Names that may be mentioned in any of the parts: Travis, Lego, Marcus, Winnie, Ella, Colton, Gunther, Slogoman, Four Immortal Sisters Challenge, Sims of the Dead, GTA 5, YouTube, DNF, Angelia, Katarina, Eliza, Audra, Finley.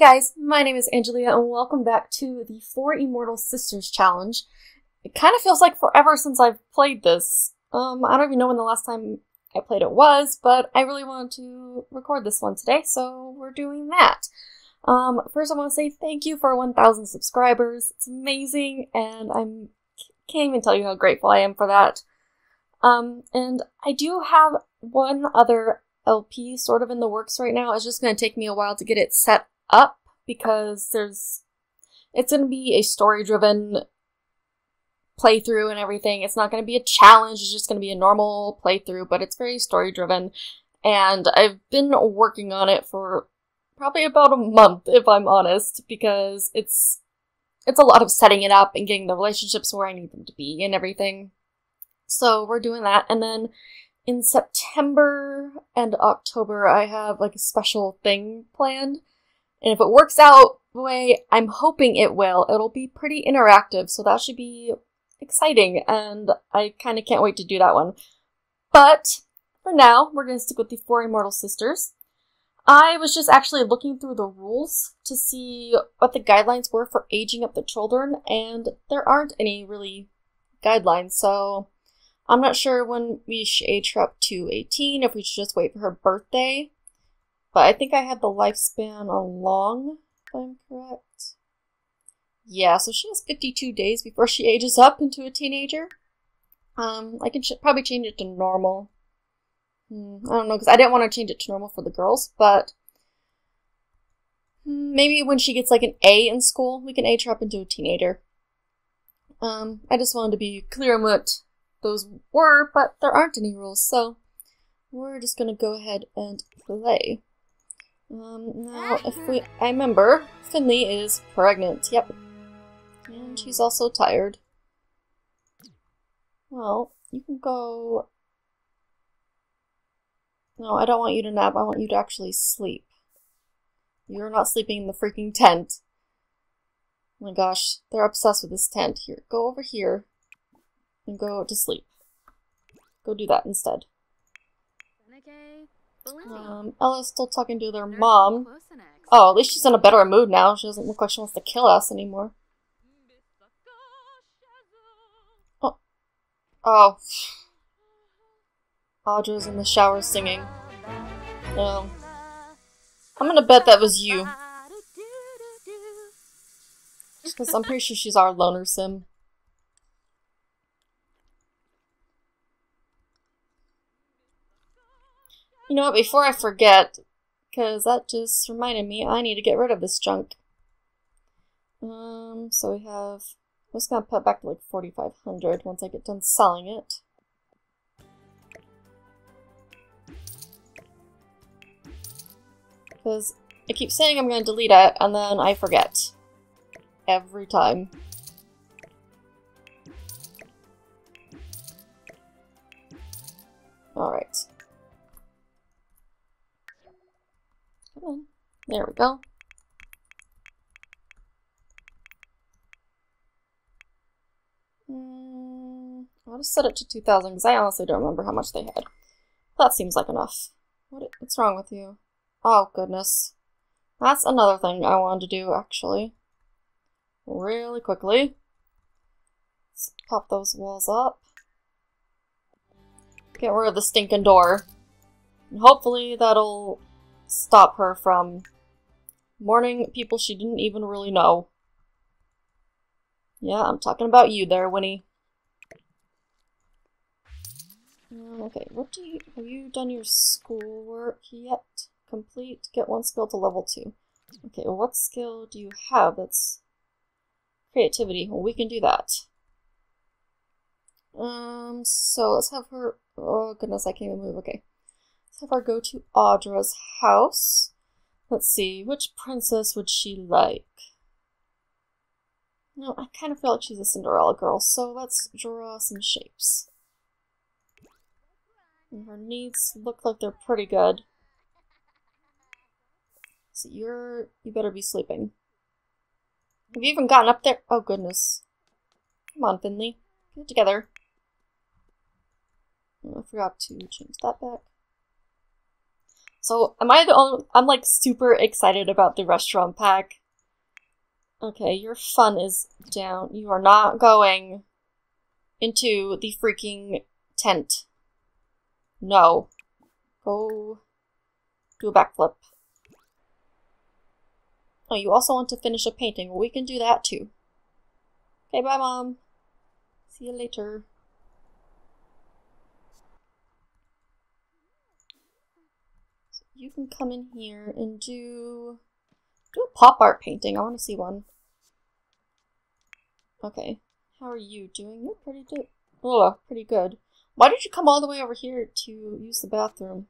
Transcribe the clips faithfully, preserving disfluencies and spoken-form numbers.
Hey guys, my name is Angelia and welcome back to the Four Immortal Sisters Challenge. It kind of feels like forever since I've played this. Um, I don't even know when the last time I played it was, but I really wanted to record this one today, so we're doing that. Um, first I want to say thank you for one thousand subscribers. It's amazing and I can't even tell you how grateful I am for that. Um, and I do have one other L P sort of in the works right now. It's just going to take me a while to get it set up because there's it's going to be a story driven playthrough and everything. It's not going to be a challenge, it's just going to be a normal playthrough, but it's very story driven and I've been working on it for probably about a month if I'm honest, because it's it's a lot of setting it up and getting the relationships where I need them to be and everything. So we're doing that, and then in September and October I have like a special thing planned. And if it works out the way I'm hoping it will, it'll be pretty interactive, so that should be exciting, and I kind of can't wait to do that one. But for now, we're going to stick with the Four Immortal Sisters. I was just actually looking through the rules to see what the guidelines were for aging up the children, and there aren't any really guidelines, so I'm not sure when we should age her up to eighteen, if we should just wait for her birthday. But I think I had the lifespan on long, if I'm correct. Yeah, so she has fifty-two days before she ages up into a teenager. Um, I can sh probably change it to normal. Hmm, I don't know, because I didn't want to change it to normal for the girls, but maybe when she gets like an A in school, we can age her up into a teenager. Um, I just wanted to be clear on what those were, but there aren't any rules, so we're just going to go ahead and play. Um, now, if we, I remember, Finley is pregnant, yep. And she's also tired. Well, you can go... No, I don't want you to nap, I want you to actually sleep. You're not sleeping in the freaking tent. Oh my gosh, they're obsessed with this tent. Here, go over here and go to sleep. Go do that instead. Um, Ella's still talking to their mom. Oh, at least she's in a better mood now. She doesn't look like she wants to kill us anymore. Oh. Oh. Audra's in the shower singing. Oh. I'm gonna bet that was you. Because I'm pretty sure she's our loner sim. You know what, before I forget, because that just reminded me, I need to get rid of this junk. Um, so we have... I'm just going to put it back to like forty-five hundred once I get done selling it. Because I keep saying I'm going to delete it, and then I forget. Every time. Alright. There we go. Mm, I'll just set it to two thousand because I honestly don't remember how much they had. That seems like enough. What, what's wrong with you? Oh, goodness. That's another thing I wanted to do, actually. Really quickly. Let's pop those walls up. Get rid of the stinking door. And hopefully that'll stop her from mourning people she didn't even really know. Yeah, I'm talking about you there, Winnie. Okay, what do you... Have you done your schoolwork yet? Complete. Get one skill to level two. Okay, well, what skill do you have that's... creativity. Well, we can do that. Um, so let's have her... Oh, goodness, I can't even move. Okay. Have her go to Audra's house. Let's see, which princess would she like? No, I kind of feel like she's a Cinderella girl, so let's draw some shapes. And her needs look like they're pretty good. So you're... you better be sleeping. Have you even gotten up there? Oh goodness. Come on, Finley. Get it together. Oh, I forgot to change that back. So am I the only- I'm like super excited about the restaurant pack. Okay, your fun is down. You are not going into the freaking tent. No. Go do a backflip. Oh, you also want to finish a painting. Well, we can do that too. Okay, bye, Mom. See you later. So you can come in here and do... do a pop art painting. I want to see one. Okay. How are you doing? You're pretty good. Oh, pretty good. Why did you come all the way over here to use the bathroom?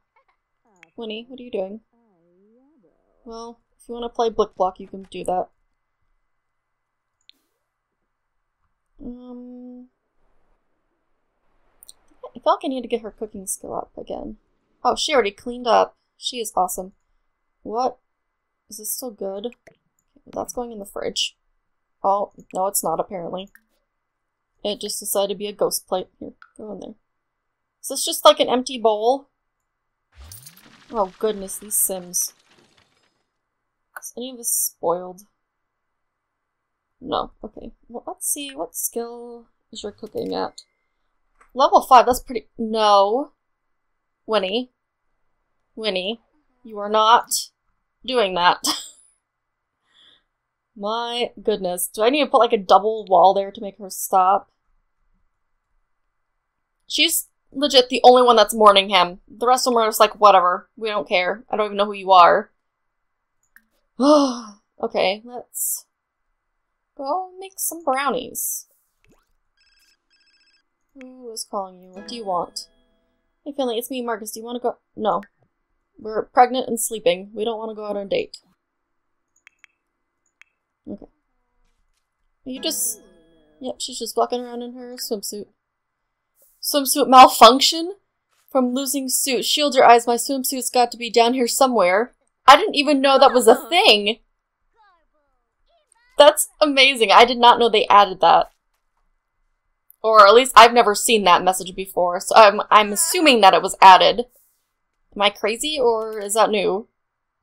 Winnie, what are you doing? Well... if you want to play Blick Block, you can do that. Um, I feel like I need to get her cooking skill up again. Oh, she already cleaned up. She is awesome. What? Is this still good? That's going in the fridge. Oh, no it's not apparently. It just decided to be a ghost plate. Here, go in there. Is this just like an empty bowl? Oh goodness, these Sims. Is any of this spoiled? No. Okay. Well, let's see. What skill is your cooking at? Level five. That's pretty... No. Winnie. Winnie. You are not doing that. My goodness. Do I need to put like a double wall there to make her stop? She's legit the only one that's mourning him. The rest of them are just like, whatever. We don't care. I don't even know who you are. Okay, let's go make some brownies. Who is calling you? What do you want? Hey Finley, it's me, Marcus. Do you want to go? No. We're pregnant and sleeping. We don't want to go out on a date. Okay. You just... yep, she's just walking around in her swimsuit. Swimsuit malfunction? From losing suit. Shield your eyes. My swimsuit's got to be down here somewhere. I didn't even know that was a thing! That's amazing. I did not know they added that. Or at least I've never seen that message before, so I'm, I'm assuming that it was added. Am I crazy, or is that new?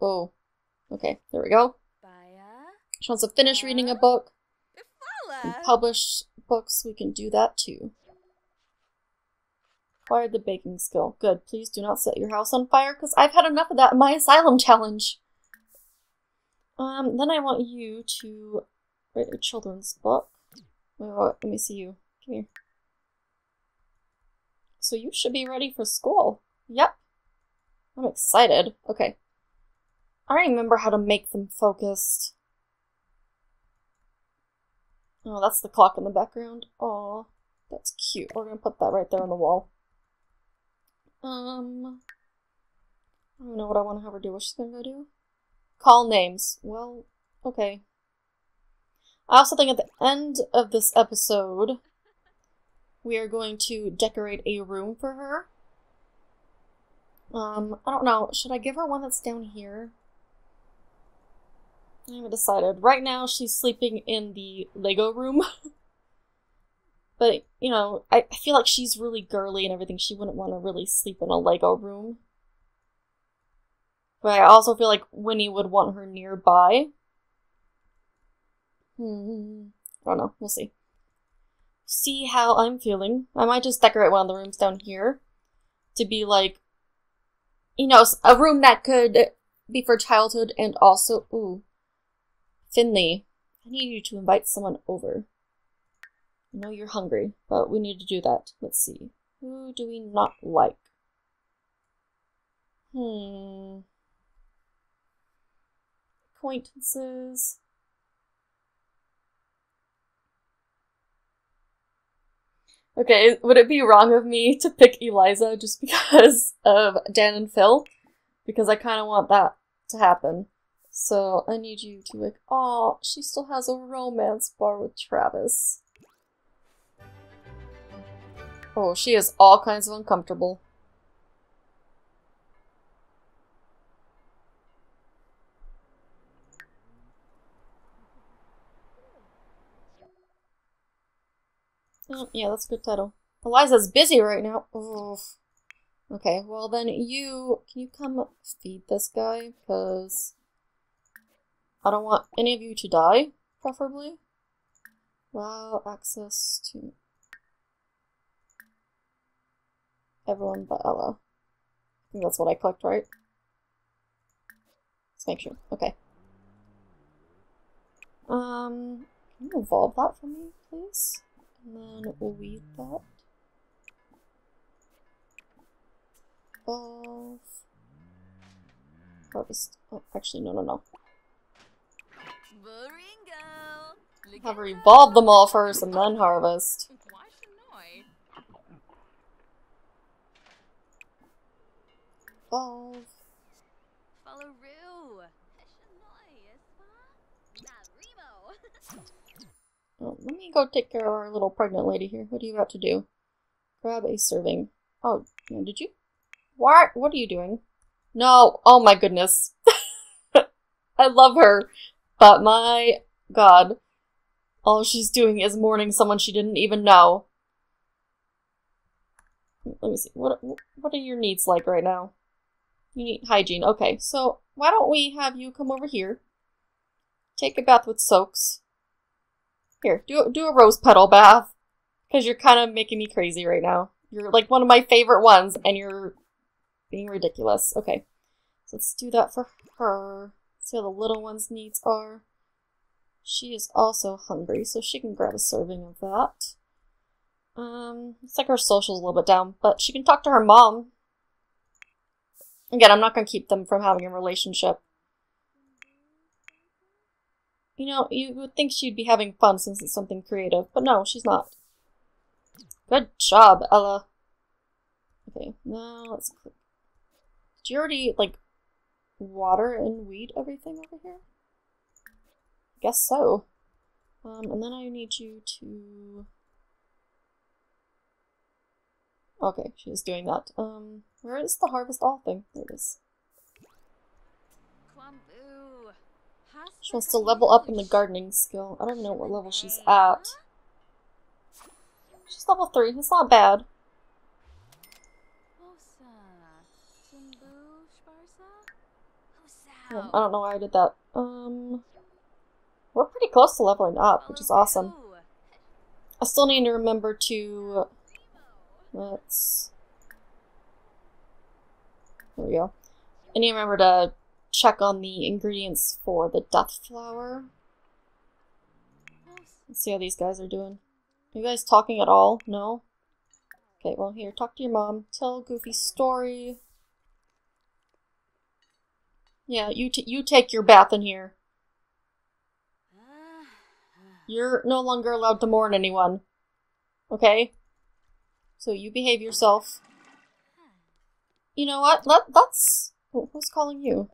Oh. Okay, there we go. She wants to finish reading a book. And publish books, we can do that too. Acquired the baking skill. Good. Please do not set your house on fire, because I've had enough of that in my asylum challenge. Um, then I want you to write a children's book. Wait, wait, let me see you. Come here. So you should be ready for school. Yep. I'm excited. Okay. I remember how to make them focused. Oh, that's the clock in the background. Aw, that's cute. We're gonna put that right there on the wall. Um, I don't know what I want to have her do. What's she gonna go do? Call names. Well, okay. I also think at the end of this episode, we are going to decorate a room for her. Um, I don't know. Should I give her one that's down here? I haven't decided. Right now, she's sleeping in the Lego room. But, you know, I, I feel like she's really girly and everything. She wouldn't want to really sleep in a Lego room. But I also feel like Winnie would want her nearby. Hmm. I don't know. We'll see. See how I'm feeling. I might just decorate one of the rooms down here. To be like, you know, a room that could be for childhood and also, ooh. Finley, I need you to invite someone over. I know you're hungry, but we need to do that. Let's see. Who do we not like? Hmm. Acquaintances. Okay, would it be wrong of me to pick Eliza just because of Dan and Phil? Because I kind of want that to happen. So I need you to like, oh, she still has a romance bar with Travis. Oh, she is all kinds of uncomfortable. Oh, yeah, that's a good title. Eliza's busy right now. Oof. Okay, well then you, can you come feed this guy? Because I don't want any of you to die, preferably. Allow access to everyone but Ella. I think that's what I clicked, right? Let's make sure. Okay. Um, can you evolve that for me, please? And then weed that. Evolve. Harvest. Oh, actually, no, no, no. Have her evolve them all first and then harvest. Evolve. Oh, let me go take care of our little pregnant lady here. What are you about to do? Grab a serving. Oh, did you? What? What are you doing? No. Oh my goodness. I love her, but my God. All she's doing is mourning someone she didn't even know. Let me see. What what are your needs like right now? You need hygiene. Okay, so why don't we have you come over here? Take a bath with soaks. Here, do do a rose petal bath, because you're kind of making me crazy right now. You're like one of my favorite ones, and you're being ridiculous. Okay, so let's do that for her. See how the little one's needs are. She is also hungry, so she can grab a serving of that. Um, it's like her social's a little bit down, but she can talk to her mom. Again, I'm not going to keep them from having a relationship. You know, you would think she'd be having fun since it's something creative, but no, she's not. Good job, Ella. Okay, now let's click. Did you already, like, water and weed everything over here? Guess so. Um, and then I need you to... Okay, she's doing that. Um, where is the harvest all thing? There it is. She wants to level up in the gardening skill. I don't even know what level she's at. She's level three. It's not bad. Oh, I don't know why I did that. Um... We're pretty close to leveling up, which is awesome. I still need to remember to... Let's... There we go. I need to remember to check on the ingredients for the death flower. Let's see how these guys are doing. Are you guys talking at all? No? Okay, well here, talk to your mom. Tell a goofy story. Yeah, you, t you take your bath in here. You're no longer allowed to mourn anyone. Okay? So you behave yourself. You know what? Let, let's... Who's calling you?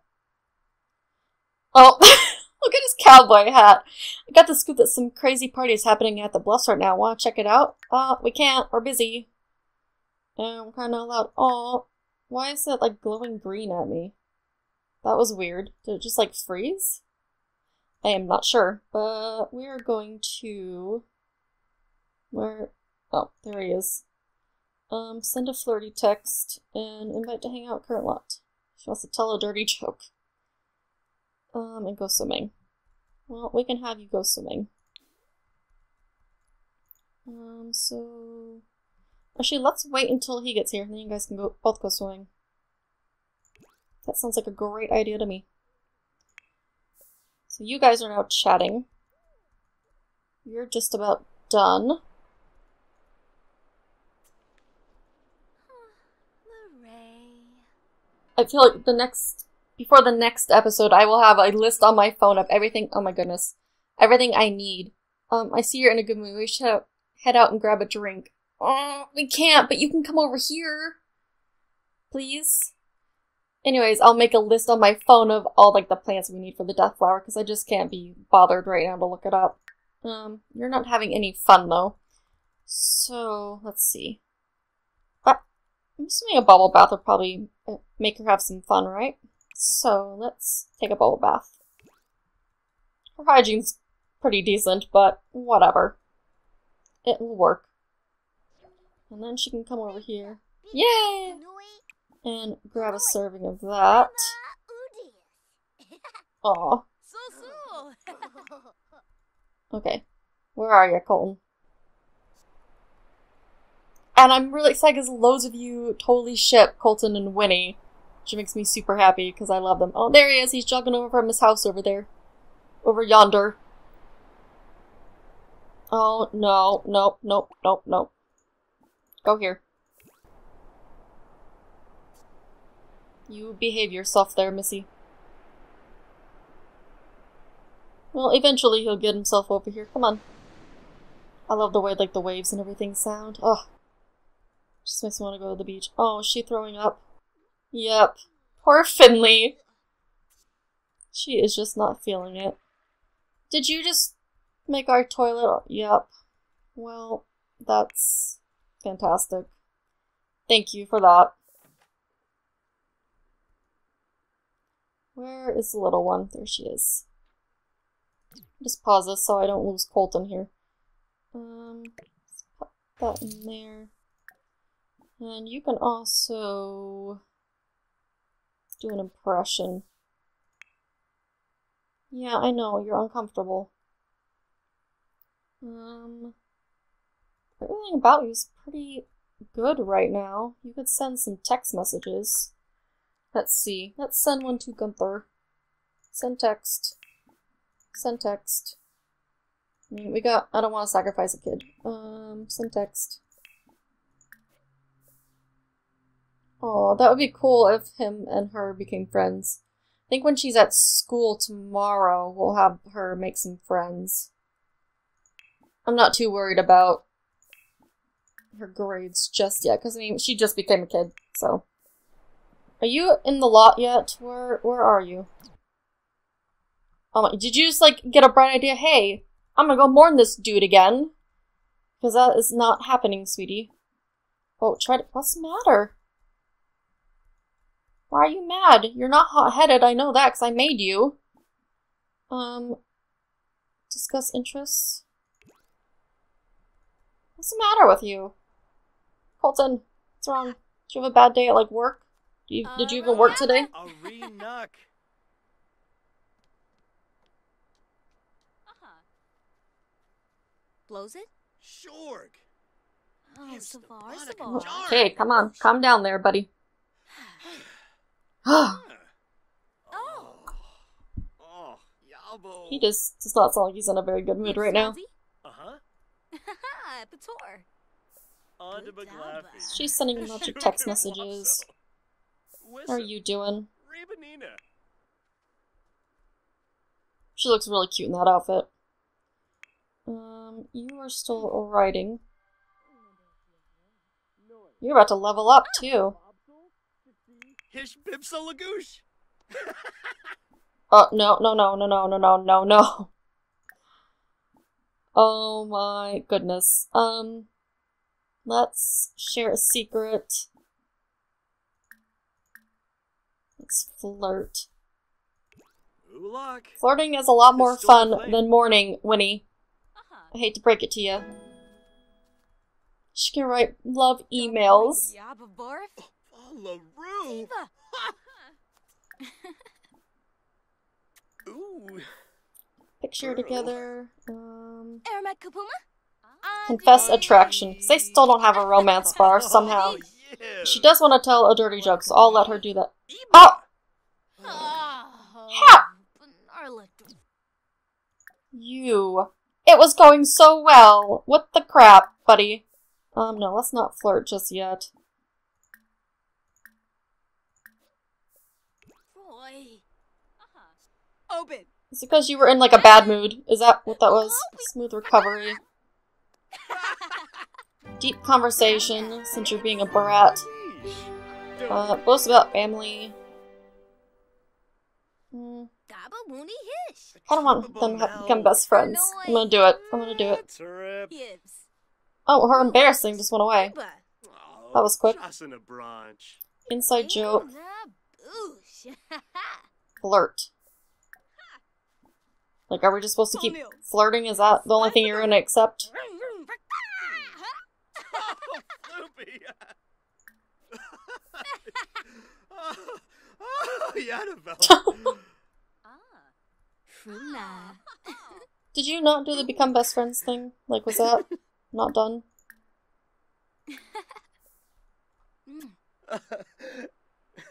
Oh, look at his cowboy hat. I got the scoop that some crazy party is happening at the Bluffs right now. Wanna check it out? Uh, we can't. We're busy. And we're kinda loud. Oh, why is it, like, glowing green at me? That was weird. Did it just, like, freeze? I am not sure, but we are going to... Where... Oh, there he is. Um, send a flirty text and invite to hang out current lot. She wants to tell a dirty joke. Um, and go swimming. Well, we can have you go swimming. Um, so... Actually, let's wait until he gets here, and then you guys can go both go swimming. That sounds like a great idea to me. So you guys are now chatting. You're just about done. I feel like the next, before the next episode, I will have a list on my phone of everything, oh my goodness, everything I need. Um, I see you're in a good mood. We should head out and grab a drink. Oh, we can't, but you can come over here. Please. Anyways, I'll make a list on my phone of all, like, the plants we need for the death flower, because I just can't be bothered right now to look it up. Um, you're not having any fun, though. So, let's see. But I'm assuming a bubble bath would probably make her have some fun, right? So, let's take a bubble bath. Her hygiene's pretty decent, but whatever. It will work. And then she can come over here. Yay! And grab a serving of that. Aw. Okay. Where are you, Colton? And I'm really excited because loads of you totally ship Colton and Winnie, which makes me super happy because I love them. Oh, there he is. He's jogging over from his house over there. Over yonder. Oh, no. Nope, nope, nope, nope. Go here. You behave yourself there, Missy. Well, eventually he'll get himself over here. Come on. I love the way, like, the waves and everything sound. Ugh. Just makes me want to go to the beach. Oh, is she throwing up? Yep. Poor Finley. She is just not feeling it. Did you just make our toilet? Yep. Well, that's fantastic. Thank you for that. Where is the little one? There she is. Just pause this so I don't lose Colton here. Um, let's put that in there. And you can also do an impression. Yeah, I know, you're uncomfortable. Um, everything about you is pretty good right now. You could send some text messages. Let's see. Let's send one to Gunther. Send text. Send text. I mean, we got. I don't want to sacrifice a kid. Um, send text. Oh, that would be cool if him and her became friends. I think when she's at school tomorrow, we'll have her make some friends. I'm not too worried about her grades just yet, because I mean, she just became a kid, so. Are you in the lot yet? Where where are you? Oh my, did you just like get a bright idea? Hey, I'm gonna go mourn this dude again. Because that is not happening, sweetie. Oh, try to, what's the matter? Why are you mad? You're not hot-headed, I know that, because I made you. Um, discuss interests. What's the matter with you? Colton, what's wrong? Did you have a bad day at like work? You, did you even work today? Blows it? Sure. Okay, come on, calm down there, buddy. He just does not sound like he's in a very good mood right now. She's sending him a bunch of text messages. How are you doing? She looks really cute in that outfit. Um, you are still writing. You're about to level up too. Oh no no no no no no no no no! Oh my goodness. Um, let's share a secret. Let's flirt. Flirting is a lot more fun than mourning, Winnie. I hate to break it to you. She can write love emails. Picture together. Um, confess attraction. They still don't have a romance bar somehow. She does want to tell a dirty joke, so I'll let her do that. Oh! Ha! You. It was going so well. What the crap, buddy? Um, no, let's not flirt just yet. It's because you were in, like, a bad mood. Is that what that was? Smooth recovery. Deep conversation, since you're being a brat. Uh, boast about family. Mm. I don't want them to become best friends. I'm gonna do it. I'm gonna do it. Oh, her embarrassing just went away. That was quick. Inside joke. Flirt. Like, are we just supposed to keep flirting? Is that the only thing you're gonna accept? Yannabelle. Did you not do the become best friends thing? Like, was that not done?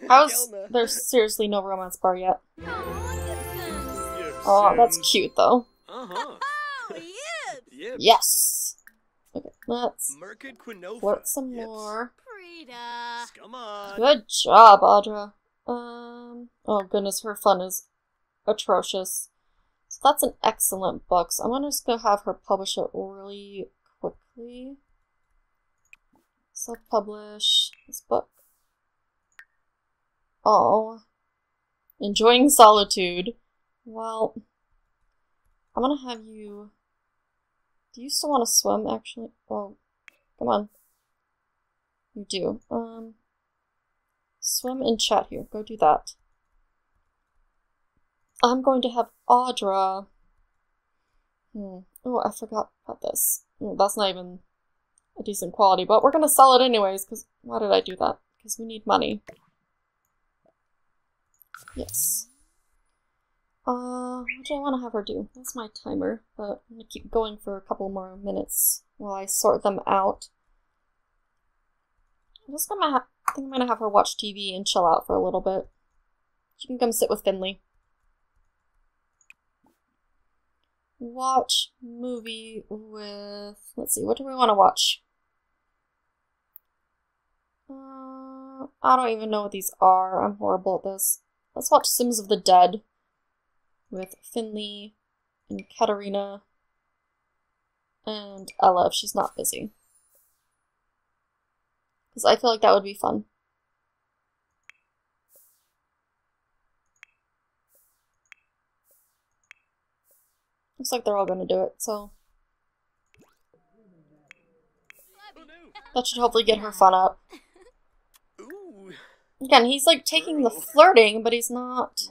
How's there seriously no romance bar yet? Oh, that's cute though. Uh-huh. Yep. Yes. Okay, let's work some yep. more. Prita. Good job, Audra. Um. Oh goodness, her fun is atrocious. So that's an excellent book. So I'm just gonna have her publish it really quickly. Self-publish this book. Oh, enjoying solitude. Well, I'm gonna have you. Do you still want to swim, actually? Oh, come on. You do. Um, swim and chat here. Go do that. I'm going to have Audra. Hmm. Oh, I forgot about this. Oh, that's not even a decent quality, but we're going to sell it anyways, because why did I do that? Because we need money. Yes. Uh, what do I want to have her do? That's my timer, but I'm going to keep going for a couple more minutes while I sort them out. I'm just gonna ha I think I'm going to have her watch T V and chill out for a little bit. She can come sit with Finley. Watch movie with... Let's see, what do we want to watch? Uh, I don't even know what these are. I'm horrible at this. Let's watch Sims of the Dead. With Finley and Katarina and Ella if she's not busy. Because I feel like that would be fun. Looks like they're all going to do it, so... That should hopefully get her fun up. Again, he's like taking the flirting, but he's not...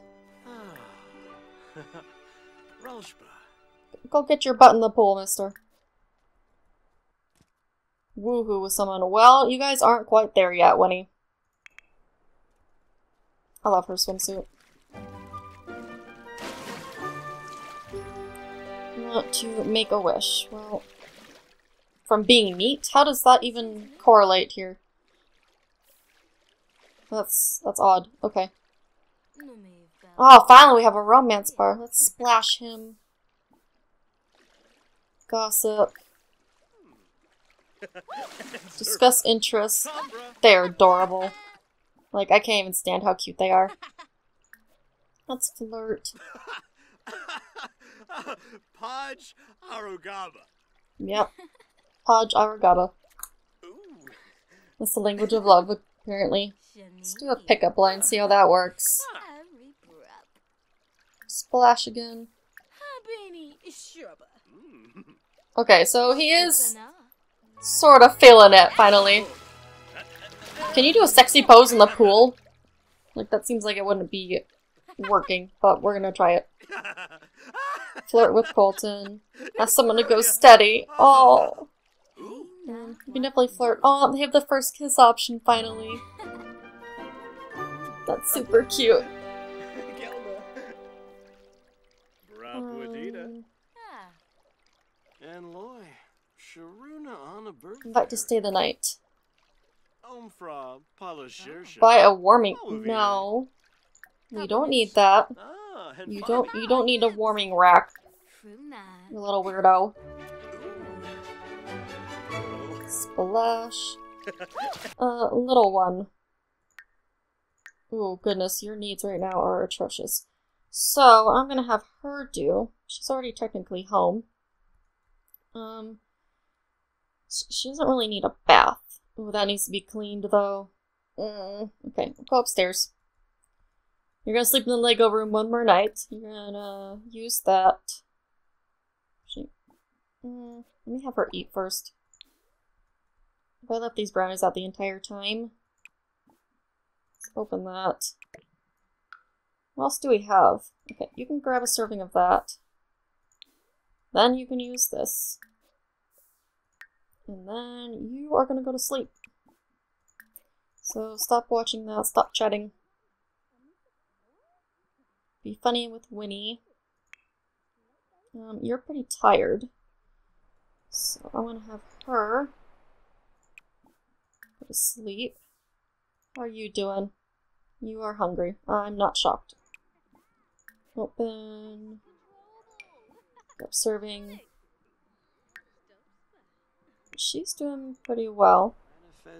Go get your butt in the pool, mister. Woohoo with someone. Well, you guys aren't quite there yet, Winnie. I love her swimsuit. Want to make a wish. Well, from being neat? How does that even correlate here? That's, that's odd. Okay. Oh, finally we have a romance bar. Let's splash him. Gossip. Discuss interests. They're adorable. Like, I can't even stand how cute they are. Let's flirt. Podge Arugaba. Yep. Podge Arugaba. That's the language of love, apparently. Let's do a pickup line, see how that works. Splash again. Okay, so he is sort of feeling it, finally. Can you do a sexy pose in the pool? Like, that seems like it wouldn't be working, but we're gonna try it. Flirt with Colton. Ask someone to go steady. Oh. You can definitely flirt. Oh, they have the first kiss option, finally. That's super cute. Invite to stay the night. Buy a warming. No, you don't need that. You don't. You don't need a warming rack. You little weirdo. Splash. Uh, little one. Oh goodness, your needs right now are atrocious. So I'm gonna have her do. She's already technically home. Um. She doesn't really need a bath. Ooh, that needs to be cleaned, though. Mm, okay, we'll go upstairs. You're gonna sleep in the Lego room one more night. You're gonna use that. She, mm, let me have her eat first. Have I left these brownies out the entire time? Let's open that. What else do we have? Okay, you can grab a serving of that. Then you can use this. And then you are going to go to sleep. So stop watching that, stop chatting. Be funny with Winnie. Um, you're pretty tired. So I want to have her go to sleep. How are you doing? You are hungry. I'm not shocked. Open. Stop serving. She's doing pretty well. I love how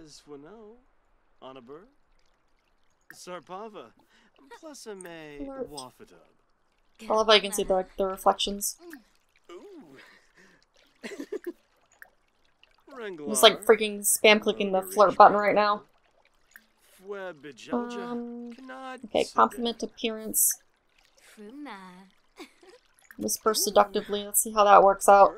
you can see the, like, the reflections. I'm just like freaking spam clicking the flirt button right now. Um, okay, compliment appearance. Whisper seductively. Let's see how that works out.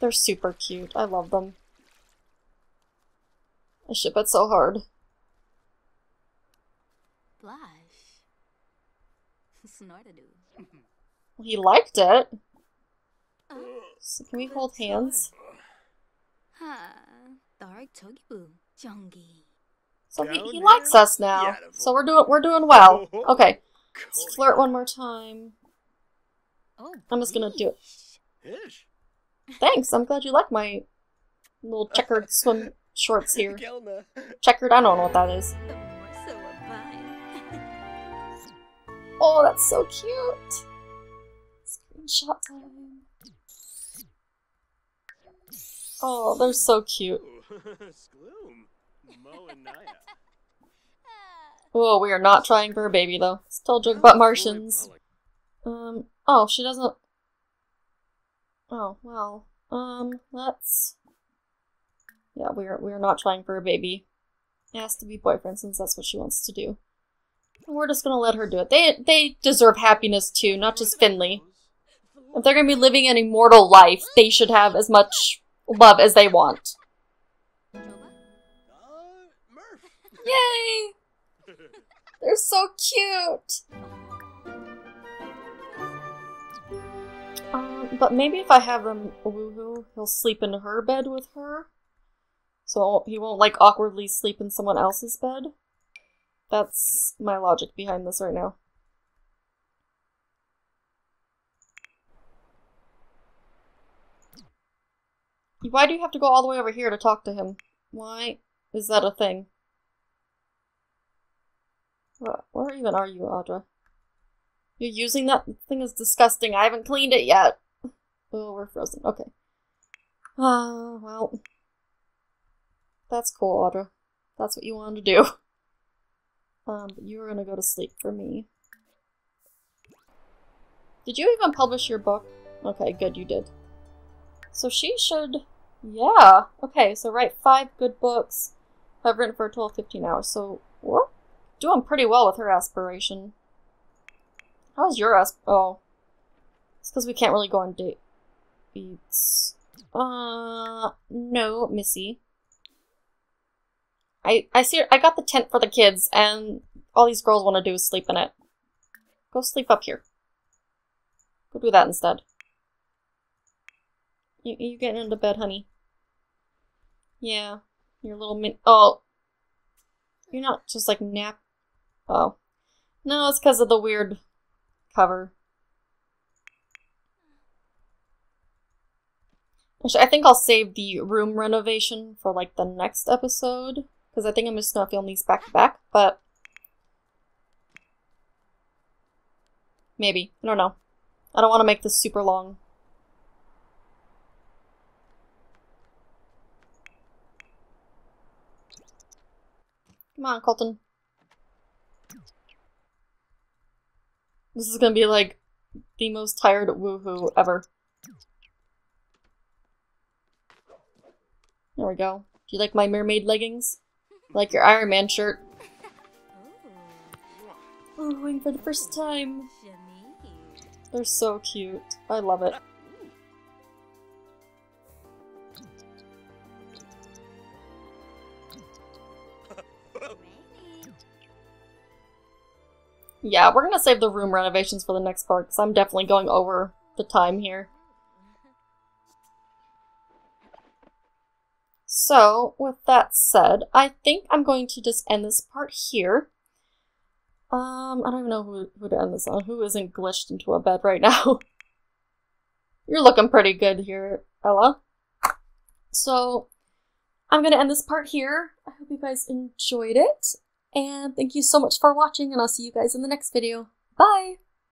They're super cute. I love them. I ship it so hard. He liked it. So can we hold hands? So he, he likes us now. So we're doing we're doing well. Okay, let's flirt one more time. I'm just gonna do it. Thanks. I'm glad you like my little checkered swim shorts here. Checkered. I don't know what that is. Oh, that's so cute. Screenshot time. Oh, they're so cute. Oh, we are not trying for a baby though. Still drug butt Martians. Um. Oh, she doesn't. Oh well. Um. Let's. Yeah, we are. We are not trying for a baby. It has to be boyfriend since that's what she wants to do. And we're just gonna let her do it. They they deserve happiness too, not just Finley. If they're gonna be living an immortal life, they should have as much love as they want. Yay! They're so cute! Um, but maybe if I have him woohoo, he'll sleep in her bed with her. So he won't, like, awkwardly sleep in someone else's bed. That's my logic behind this right now. Why do you have to go all the way over here to talk to him? Why is that a thing? Where, where even are you, Audra? You're using that? The thing is disgusting. I haven't cleaned it yet. Oh, we're frozen. Okay. Ah, uh, well. That's cool, Audra. That's what you wanted to do. Um, but you were gonna go to sleep for me. Did you even publish your book? Okay, good, you did. So she should... Yeah! Okay, so write five good books. I've written for a total of fifteen hours, so we're doing pretty well with her aspiration. How's your asp... Oh. It's because we can't really go on date... dates. Uh... No, Missy. I, I see. I got the tent for the kids, and all these girls want to do is sleep in it. Go sleep up here. Go do that instead. You, you getting into bed, honey? Yeah. Your little min- Oh. You're not just like nap- Oh. No, it's because of the weird cover. Actually, I think I'll save the room renovation for, like, the next episode. Because I think I'm just not feeling these back to back, but maybe. I don't know. I don't want to make this super long. Come on, Colton. This is gonna be like the most tired woohoo ever. There we go. Do you like my mermaid leggings? Like your Iron Man shirt. Woohooing for the first time. They're so cute. I love it. Yeah, we're gonna save the room renovations for the next part, because I'm definitely going over the time here. So, with that said, I think I'm going to just end this part here. Um, I don't even know who, who to end this on. Who isn't glitched into a bed right now? You're looking pretty good here, Ella. So, I'm going to end this part here. I hope you guys enjoyed it. And thank you so much for watching, and I'll see you guys in the next video. Bye!